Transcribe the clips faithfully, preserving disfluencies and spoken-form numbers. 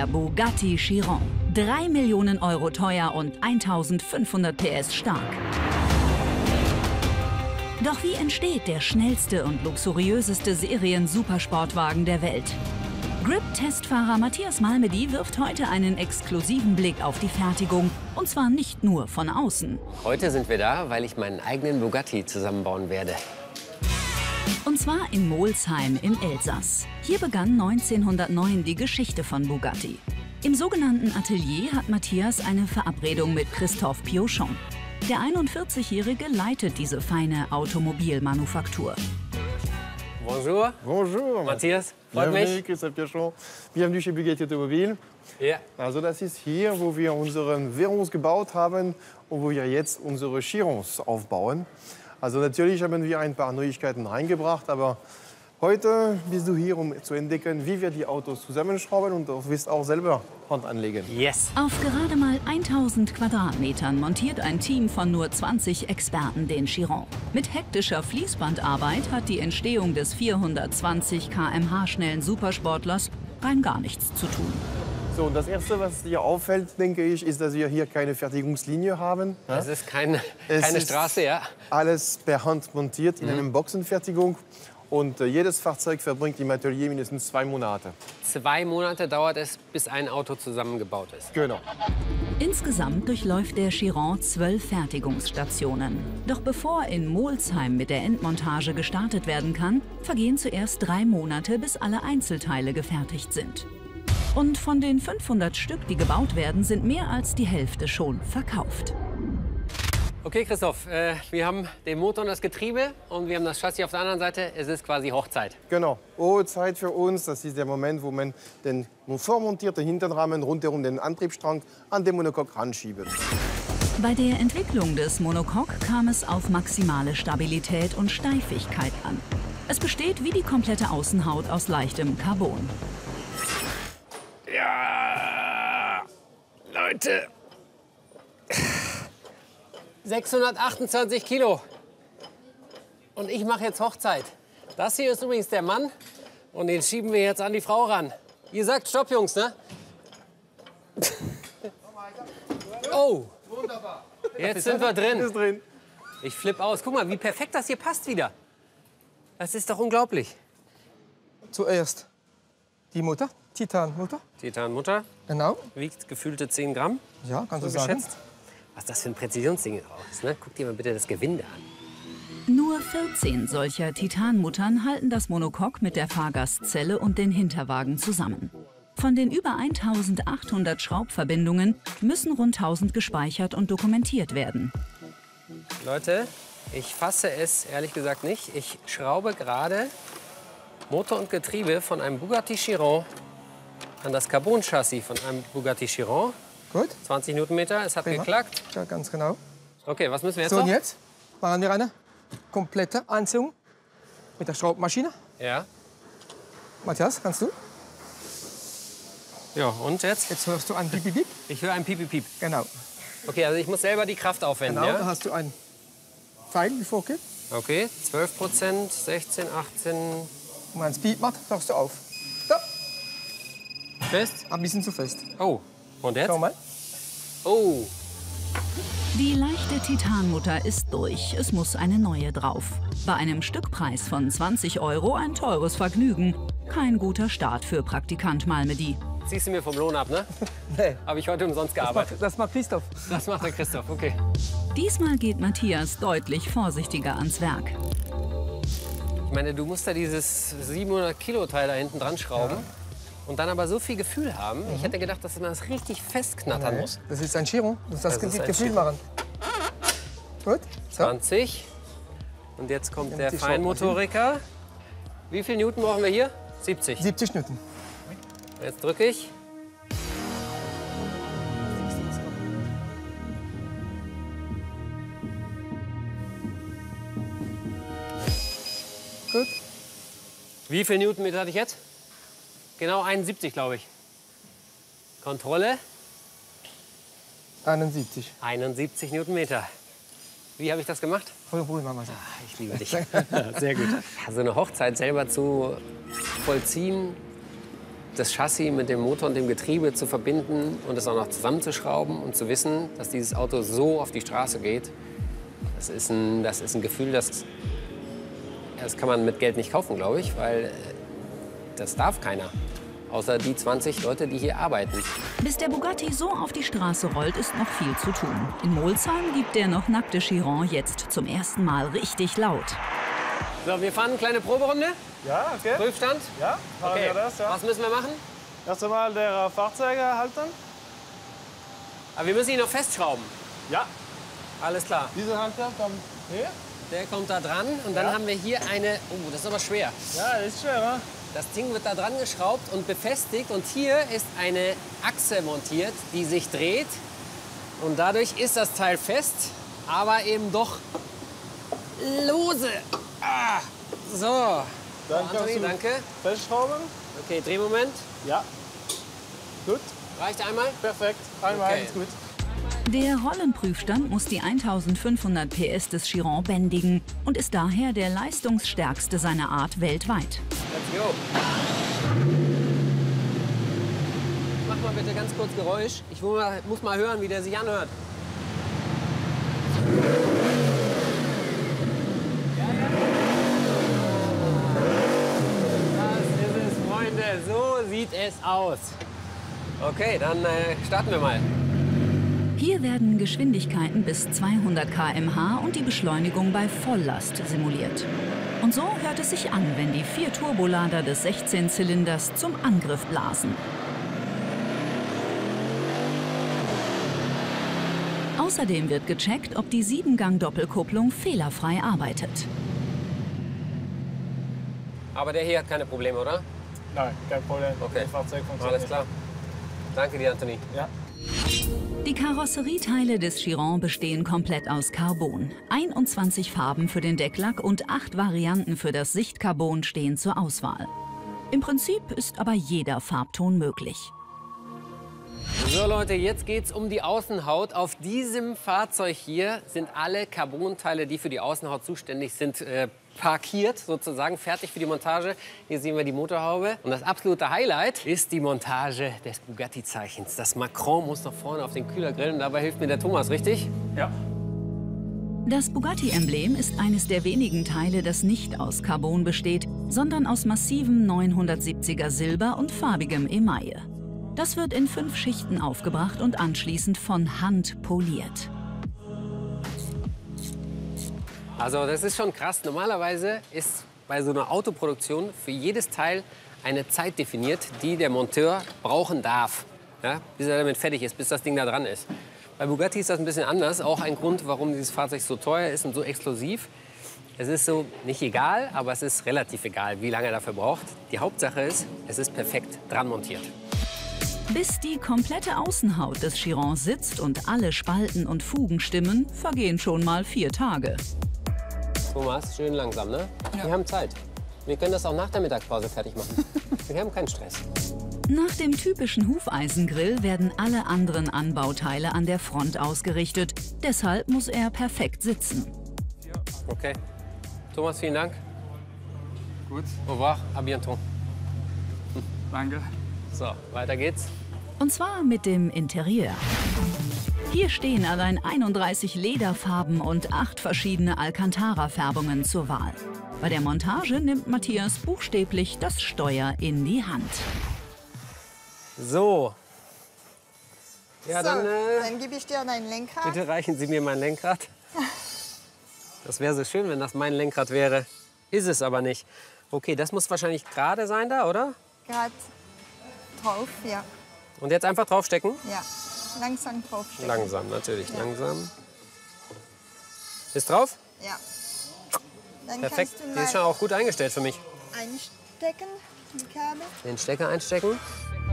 der Bugatti Chiron. drei Millionen Euro teuer und eintausendfünfhundert P S stark. Doch wie entsteht der schnellste und luxuriöseste Serien-Supersportwagen der Welt? Grip-Testfahrer Matthias Malmedie wirft heute einen exklusiven Blick auf die Fertigung, und zwar nicht nur von außen. Heute sind wir da, weil ich meinen eigenen Bugatti zusammenbauen werde. Und zwar in Molsheim im Elsass. Hier begann neunzehnhundertneun die Geschichte von Bugatti. Im sogenannten Atelier hat Matthias eine Verabredung mit Christophe Piochon. Der einundvierzigjährige leitet diese feine Automobilmanufaktur. Bonjour. Bonjour. Matthias, freut mich. Bienvenue, Christophe Piochon. Bienvenue chez Bugatti Automobil. Yeah. Also das ist hier, wo wir unseren Veyrons gebaut haben und wo wir jetzt unsere Chirons aufbauen. Also natürlich haben wir ein paar Neuigkeiten reingebracht, aber heute bist du hier, um zu entdecken, wie wir die Autos zusammenschrauben, und du wirst auch selber Hand anlegen. Yes. Auf gerade mal tausend Quadratmetern montiert ein Team von nur zwanzig Experten den Chiron. Mit hektischer Fließbandarbeit hat die Entstehung des vierhundertzwanzig Kilometer pro Stunde schnellen Supersportlers rein gar nichts zu tun. So, das Erste, was dir auffällt, denke ich, ist, dass wir hier keine Fertigungslinie haben. Das ist keine, es keine ist Straße, ja. Alles per Hand montiert in mhm. einer Boxenfertigung. Und äh, jedes Fahrzeug verbringt im Atelier mindestens zwei Monate. Zwei Monate dauert es, bis ein Auto zusammengebaut ist. Genau. Insgesamt durchläuft der Chiron zwölf Fertigungsstationen. Doch bevor in Molsheim mit der Endmontage gestartet werden kann, vergehen zuerst drei Monate, bis alle Einzelteile gefertigt sind. Und von den fünfhundert Stück, die gebaut werden, sind mehr als die Hälfte schon verkauft. Okay, Christoph, äh, wir haben den Motor und das Getriebe, und wir haben das Chassis auf der anderen Seite. Es ist quasi Hochzeit. Genau, Hochzeit für uns. Das ist der Moment, wo man den vormontierten Hinterrahmen rundherum den Antriebsstrang an den Monocoque ranschiebt. Bei der Entwicklung des Monocoque kam es auf maximale Stabilität und Steifigkeit an. Es besteht wie die komplette Außenhaut aus leichtem Carbon. Ja, Leute, sechshundertachtundzwanzig Kilo, und ich mache jetzt Hochzeit. Das hier ist übrigens der Mann, und den schieben wir jetzt an die Frau ran. Ihr sagt Stopp, Jungs, ne? Oh, wunderbar. Jetzt sind wir drin. Ich flippe aus. Guck mal, wie perfekt das hier passt wieder. Das ist doch unglaublich. Zuerst die Mutter. Titanmutter. Titanmutter. Genau. Wiegt gefühlte zehn Gramm. Ja, kannst du so sagen. Geschätzt. Was das für ein Präzisionsding ist, ne? Guck dir mal bitte das Gewinde an. Nur vierzehn solcher Titanmuttern halten das Monocoque mit der Fahrgastzelle und den Hinterwagen zusammen. Von den über eintausendachthundert Schraubverbindungen müssen rund tausend gespeichert und dokumentiert werden. Leute, ich fasse es ehrlich gesagt nicht. Ich schraube gerade Motor und Getriebe von einem Bugatti Chiron an das Carbon-Chassis von einem Bugatti Chiron. Gut. zwanzig Newtonmeter, es hat Prima. geklackt. Ja, ganz genau. Okay, was müssen wir jetzt so, noch? Und jetzt machen wir eine komplette Anziehung mit der Schraubmaschine. Ja. Matthias, kannst du? Ja, und jetzt? Jetzt hörst du ein Piep-Piep. Ich höre ein Piep-Piep. Genau. Okay, also ich muss selber die Kraft aufwenden, genau, ja? Da hast du einen Pfeil, wie vorgeht. Okay, zwölf Prozent, sechzehn, achtzehn... Wenn man einen Speed macht, tauchst du auf. Fest? Ein bisschen zu fest. Oh, und jetzt? Schau mal. Oh. Die leichte Titanmutter ist durch. Es muss eine neue drauf. Bei einem Stückpreis von zwanzig Euro ein teures Vergnügen. Kein guter Start für Praktikant Malmedie. Ziehst du mir vom Lohn ab, ne? Nee. Habe ich heute umsonst gearbeitet. Das macht, das macht Christoph. Das macht der Christoph, okay. Diesmal geht Matthias deutlich vorsichtiger ans Werk. Ich meine, du musst da dieses siebenhundert Kilo Teil da hinten dran schrauben. Ja. Und dann aber so viel Gefühl haben. Mhm. Ich hätte gedacht, dass man das richtig festknattern nee. muss. Das ist ein Chiron. Das, das kann Gefühl Chiron. machen. Gut. So. zwanzig. Und jetzt kommt der Feinmotoriker. Wie viel Newton brauchen wir hier? siebzig. siebzig Newton. Jetzt drücke ich. Gut. Wie viel Newtonmeter hatte ich jetzt? Genau einundsiebzig, glaube ich. Kontrolle. einundsiebzig. einundsiebzig Newtonmeter. Wie habe ich das gemacht? Voll Ruhe, Mama. Ah, ich liebe dich. Sehr gut. So eine Hochzeit selber zu vollziehen, das Chassis mit dem Motor und dem Getriebe zu verbinden und es auch noch zusammenzuschrauben und zu wissen, dass dieses Auto so auf die Straße geht, das ist ein, das ist ein Gefühl, das, das kann man mit Geld nicht kaufen, glaube ich, weil das darf keiner. Außer die zwanzig Leute, die hier arbeiten. Bis der Bugatti so auf die Straße rollt, ist noch viel zu tun. In Molsheim gibt der noch nackte Chiron jetzt zum ersten Mal richtig laut. So, wir fahren eine kleine Proberunde. Ja, okay. Prüfstand. Ja, okay. Wir das, ja. Was müssen wir machen? Erst einmal der Fahrzeuge halten. Aber wir müssen ihn noch festschrauben. Ja. Alles klar. Diese Halter kommt hier. Der kommt da dran und dann ja. haben wir hier eine... Oh, das ist aber schwer. Ja, das ist schwer, ne? Das Ding wird da dran geschraubt und befestigt und hier ist eine Achse montiert, die sich dreht und dadurch ist das Teil fest, aber eben doch lose. Ah, so, dann so, Anthony, danke. Festschrauben. Okay, Drehmoment. Ja. Gut. Reicht einmal? Perfekt. Einmal okay. Ist gut. Der Rollenprüfstand muss die eintausendfünfhundert P S des Chiron bändigen und ist daher der leistungsstärkste seiner Art weltweit. Let's go. Mach mal bitte ganz kurz Geräusch. Ich muss mal hören, wie der sich anhört. Ja, ja. Das ist es, Freunde. So sieht es aus. Okay, dann äh, starten wir mal. Hier werden Geschwindigkeiten bis zweihundert Kilometer pro Stunde und die Beschleunigung bei Volllast simuliert. Und so hört es sich an, wenn die vier Turbolader des sechzehn Zylinders zum Angriff blasen. Außerdem wird gecheckt, ob die Siebengang-Doppelkupplung fehlerfrei arbeitet. Aber der hier hat keine Probleme, oder? Nein, kein Problem. Okay. Das Fahrzeug funktioniert. Alles klar. Danke dir, Anthony. Ja. Die Karosserieteile des Chiron bestehen komplett aus Carbon. einundzwanzig Farben für den Decklack und acht Varianten für das Sichtcarbon stehen zur Auswahl. Im Prinzip ist aber jeder Farbton möglich. So Leute, jetzt geht's um die Außenhaut. Auf diesem Fahrzeug hier sind alle Carbonteile, die für die Außenhaut zuständig sind, äh, parkiert sozusagen, fertig für die Montage. Hier sehen wir die Motorhaube. Und das absolute Highlight ist die Montage des Bugatti-Zeichens. Das Macron muss noch vorne auf den Kühlergrill und dabei hilft mir der Thomas, richtig? Ja. Das Bugatti-Emblem ist eines der wenigen Teile, das nicht aus Carbon besteht, sondern aus massivem neunhundertsiebziger Silber und farbigem Emaille. Das wird in fünf Schichten aufgebracht und anschließend von Hand poliert. Also das ist schon krass. Normalerweise ist bei so einer Autoproduktion für jedes Teil eine Zeit definiert, die der Monteur brauchen darf, ja, bis er damit fertig ist, bis das Ding da dran ist. Bei Bugatti ist das ein bisschen anders. Auch ein Grund, warum dieses Fahrzeug so teuer ist und so exklusiv. Es ist so nicht egal, aber es ist relativ egal, wie lange er dafür braucht. Die Hauptsache ist, es ist perfekt dran montiert. Bis die komplette Außenhaut des Chiron sitzt und alle Spalten und Fugen stimmen, vergehen schon mal vier Tage. Thomas, schön langsam, ne? Ja. Wir haben Zeit. Wir können das auch nach der Mittagspause fertig machen. Wir haben keinen Stress. Nach dem typischen Hufeisengrill werden alle anderen Anbauteile an der Front ausgerichtet. Deshalb muss er perfekt sitzen. Okay. Thomas, vielen Dank. Gut. Au revoir, à bientôt. Hm. Danke. So, weiter geht's. Und zwar mit dem Interieur. Hier stehen allein einunddreißig Lederfarben und acht verschiedene Alcantara-Färbungen zur Wahl. Bei der Montage nimmt Matthias buchstäblich das Steuer in die Hand. So. Ja, so, dann, äh, dann gebe ich dir dein Lenkrad. Bitte reichen Sie mir mein Lenkrad. Das wäre so schön, wenn das mein Lenkrad wäre. Ist es aber nicht. Okay, das muss wahrscheinlich gerade sein da, oder? Gerade drauf, ja. Und jetzt einfach draufstecken? Ja. Langsam draufstecken. Langsam, natürlich. Ja. Langsam. Ist drauf? Ja. Dann perfekt. Die ist schon auch gut eingestellt für mich. Einstecken, die Kabel. Den Stecker einstecken.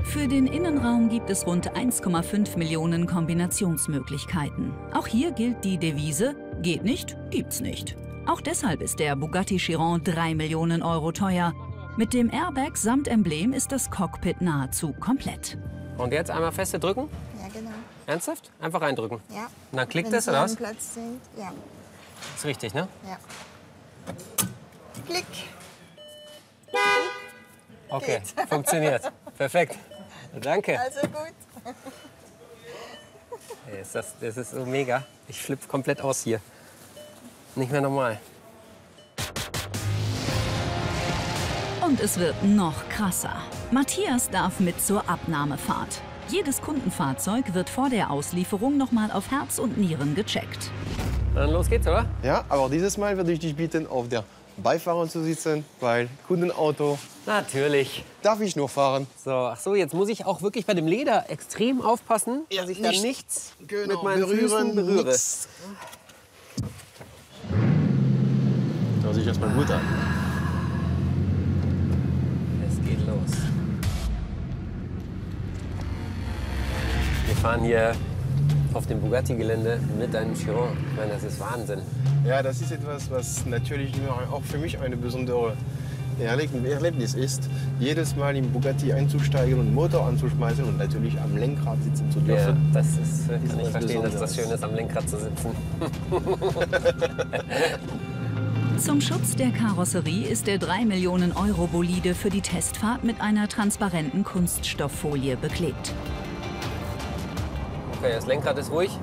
Für den Innenraum gibt es rund eins Komma fünf Millionen Kombinationsmöglichkeiten. Auch hier gilt die Devise, geht nicht, gibt's nicht. Auch deshalb ist der Bugatti Chiron drei Millionen Euro teuer. Mit dem Airbag samt Emblem ist das Cockpit nahezu komplett. Und jetzt einmal feste drücken? Ja, genau. Ernsthaft? Einfach reindrücken? Ja. Und dann klickt das, oder was? Wenn Sie am Platz sind, ja. Ist richtig, ne? Ja. Klick. Okay, funktioniert. perfekt. Danke. Also gut. Hey, ist das, das ist so mega. Ich flippe komplett aus hier. Nicht mehr normal. Und es wird noch krasser. Matthias darf mit zur Abnahmefahrt. Jedes Kundenfahrzeug wird vor der Auslieferung noch mal auf Herz und Nieren gecheckt. Dann los geht's, oder? Ja, aber dieses Mal würde ich dich bitten, auf der Beifahrer zu sitzen, weil Kundenauto. Natürlich. Darf ich nur fahren. So, ach so, jetzt muss ich auch wirklich bei dem Leder extrem aufpassen, ja, dass ich nicht, da nichts genau, mit meinen Füßen berühre. Nix. Da sieht erstmal gut an. Es geht los. Wir fahren hier auf dem Bugatti-Gelände mit einem Chiron. Ich meine, das ist Wahnsinn. Ja, das ist etwas, was natürlich immer auch für mich eine besondere Erlebnis ist, jedes Mal im Bugatti einzusteigen und den Motor anzuschmeißen und natürlich am Lenkrad sitzen zu dürfen. Ja, das ist, kann ich verstehen, dass das schön ist, am Lenkrad zu sitzen. Zum Schutz der Karosserie ist der drei Millionen Euro Bolide für die Testfahrt mit einer transparenten Kunststofffolie beklebt. Okay, das Lenkrad ist ruhig.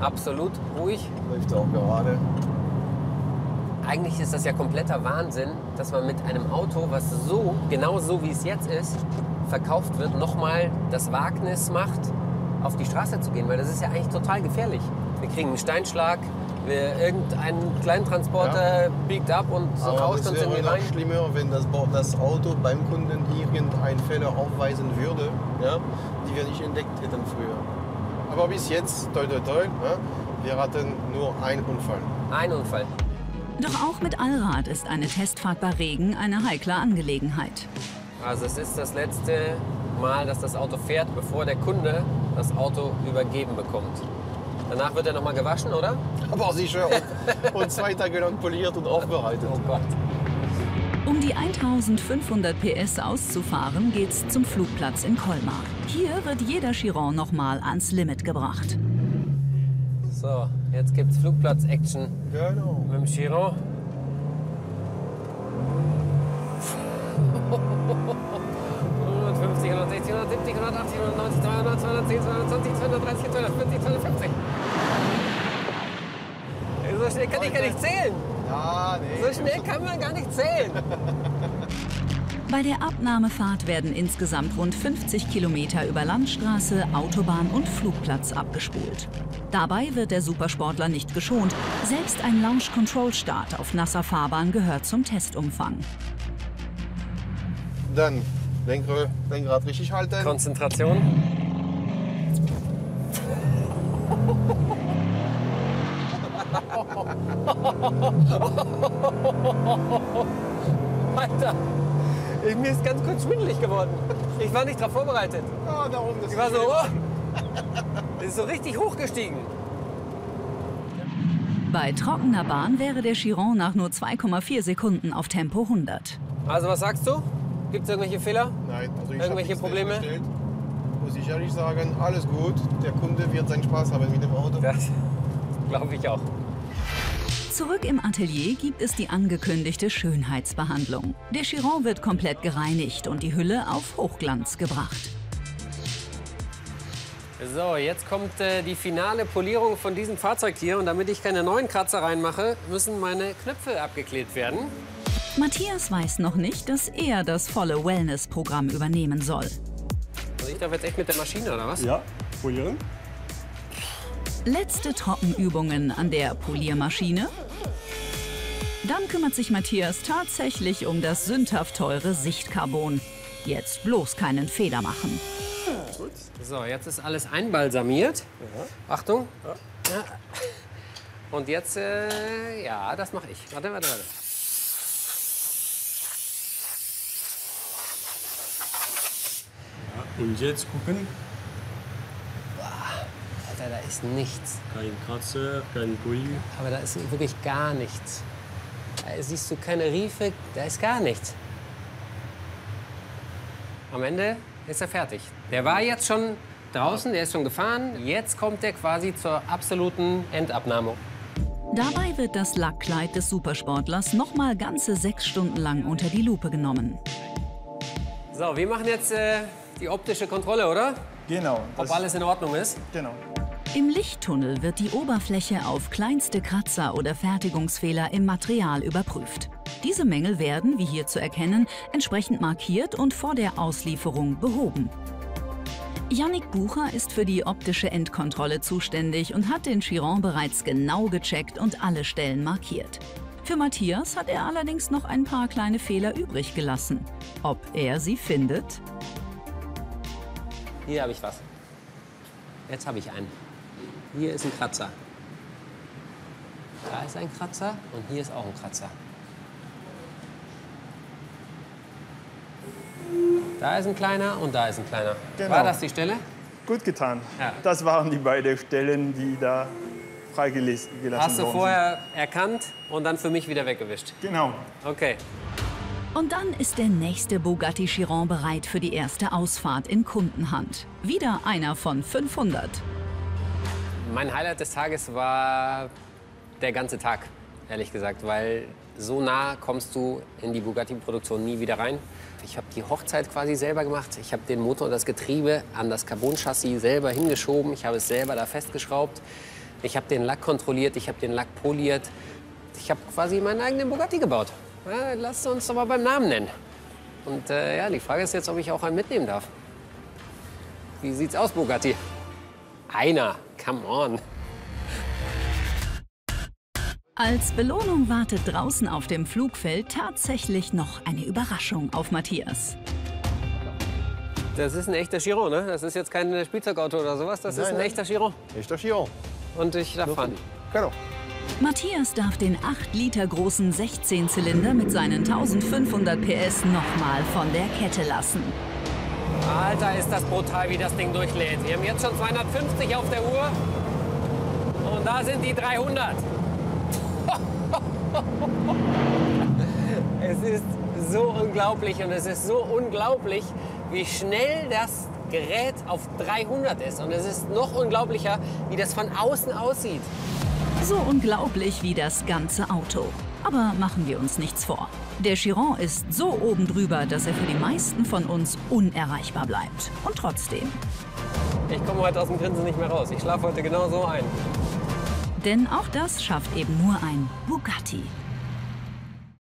Absolut ruhig. Läuft auch gerade. Eigentlich ist das ja kompletter Wahnsinn, dass man mit einem Auto, was so, genau so wie es jetzt ist, verkauft wird, nochmal das Wagnis macht, auf die Straße zu gehen. Weil das ist ja eigentlich total gefährlich. Wir kriegen einen Steinschlag, wir, irgendeinen kleinen Transporter ja. biegt ab und so rauscht uns irgendwie rein. Aber es wäre schlimmer, wenn das, das Auto beim Kunden irgendeinen Fehler aufweisen würde, ja, die wir nicht entdeckt hätten früher. Aber bis jetzt, toi, toi, toi, wir hatten nur einen Unfall. Ein Unfall. Doch auch mit Allrad ist eine Testfahrt bei Regen eine heikle Angelegenheit. Also es ist das letzte Mal, dass das Auto fährt, bevor der Kunde das Auto übergeben bekommt. Danach wird er nochmal gewaschen, oder? Aber sicher. Und zwei Tage lang poliert und aufbereitet. Oh Gott. Um die eintausendfünfhundert P S auszufahren, geht's zum Flugplatz in Colmar. Hier wird jeder Chiron nochmal ans Limit gebracht. So, jetzt gibt's Flugplatz-Action genau. mit dem Chiron. hundertfünfzig, hundertsechzig, hundertsiebzig, hundertachtzig, hundertneunzig, zweihundertzwanzig, zweihundertdreißig, zweihundertvierzig, zweihunderfünfzig. So schnell kann ich gar nicht zählen. Ja, nee. So schnell kann man gar nicht zählen. Bei der Abnahmefahrt werden insgesamt rund fünfzig Kilometer über Landstraße, Autobahn und Flugplatz abgespult. Dabei wird der Supersportler nicht geschont. Selbst ein Launch-Control-Start auf nasser Fahrbahn gehört zum Testumfang. Dann Lenkrad, Lenkrad richtig halten. Konzentration. Alter! Mir ist ganz kurz schwindelig geworden. Ich war nicht darauf vorbereitet. Oh, darum, das ich war so, oh, ist so richtig hochgestiegen. Bei trockener Bahn wäre der Chiron nach nur zwei Komma vier Sekunden auf Tempo hundert. Also was sagst du? Gibt es irgendwelche Fehler? Nein. Also ich irgendwelche Probleme? Muss ich ehrlich sagen, alles gut. Der Kunde wird seinen Spaß haben mit dem Auto. Das glaube ich auch. Zurück im Atelier gibt es die angekündigte Schönheitsbehandlung. Der Chiron wird komplett gereinigt und die Hülle auf Hochglanz gebracht. So, jetzt kommt äh, die finale Polierung von diesem Fahrzeug hier. Und damit ich keine neuen Kratzer reinmache, müssen meine Knöpfe abgeklebt werden. Matthias weiß noch nicht, dass er das volle Wellness-Programm übernehmen soll. Also ich darf jetzt echt mit der Maschine, oder was? Ja, polieren. Letzte Trockenübungen an der Poliermaschine. Dann kümmert sich Matthias tatsächlich um das sündhaft teure Sichtcarbon. Jetzt bloß keinen Fehler machen. So, jetzt ist alles einbalsamiert. Ja. Achtung. Ja. Ja. Und jetzt, äh, ja, das mache ich. Warte, warte, warte. Ja, und jetzt gucken. Alter, da ist nichts. Kein Kratzer, kein Bulli. Aber da ist wirklich gar nichts. Da siehst du keine Riefe, da ist gar nichts. Am Ende ist er fertig. Der war jetzt schon draußen, der ist schon gefahren. Jetzt kommt er quasi zur absoluten Endabnahme. Dabei wird das Lackkleid des Supersportlers noch mal ganze sechs Stunden lang unter die Lupe genommen. So, wir machen jetzt äh, die optische Kontrolle, oder? Genau. Ob alles in Ordnung ist? Genau. Im Lichttunnel wird die Oberfläche auf kleinste Kratzer oder Fertigungsfehler im Material überprüft. Diese Mängel werden, wie hier zu erkennen, entsprechend markiert und vor der Auslieferung behoben. Yannick Bucher ist für die optische Endkontrolle zuständig und hat den Chiron bereits genau gecheckt und alle Stellen markiert. Für Matthias hat er allerdings noch ein paar kleine Fehler übrig gelassen. Ob er sie findet? Hier habe ich was. Jetzt habe ich einen. Hier ist ein Kratzer. Da ist ein Kratzer und hier ist auch ein Kratzer. Da ist ein kleiner und da ist ein kleiner. Genau. War das die Stelle? Gut getan. Ja. Das waren die beiden Stellen, die da freigelassen wurden. Hast du vorher erkannt und dann für mich wieder weggewischt? Genau. Okay. Und dann ist der nächste Bugatti Chiron bereit für die erste Ausfahrt in Kundenhand. Wieder einer von fünfhundert. Mein Highlight des Tages war der ganze Tag, ehrlich gesagt, weil so nah kommst du in die Bugatti-Produktion nie wieder rein. Ich habe die Hochzeit quasi selber gemacht. Ich habe den Motor und das Getriebe an das Carbon-Chassis selber hingeschoben. Ich habe es selber da festgeschraubt. Ich habe den Lack kontrolliert, ich habe den Lack poliert. Ich habe quasi meinen eigenen Bugatti gebaut. Ja, lasst uns doch mal beim Namen nennen. Und äh, ja, die Frage ist jetzt, ob ich auch einen mitnehmen darf. Wie sieht's aus, Bugatti? Einer, come on. Als Belohnung wartet draußen auf dem Flugfeld tatsächlich noch eine Überraschung auf Matthias. Das ist ein echter Chiron, ne? Das ist jetzt kein Spielzeugauto oder sowas, das nein, ist ein nein. echter Chiron. Echter Chiron. Und ich darf fahren. Genau. Matthias darf den acht Liter großen sechzehn Zylinder mit seinen eintausendfünfhundert PS nochmal von der Kette lassen. Alter, ist das brutal, wie das Ding durchlädt. Wir haben jetzt schon zweihundertfünfzig auf der Uhr und da sind die dreihundert. Es ist so unglaublich und es ist so unglaublich, wie schnell das Gerät auf dreihundert ist. Und es ist noch unglaublicher, wie das von außen aussieht. So unglaublich wie das ganze Auto. Aber machen wir uns nichts vor. Der Chiron ist so oben drüber, dass er für die meisten von uns unerreichbar bleibt. Und trotzdem. Ich komme heute aus dem Grinsen nicht mehr raus. Ich schlafe heute genau so ein. Denn auch das schafft eben nur ein Bugatti.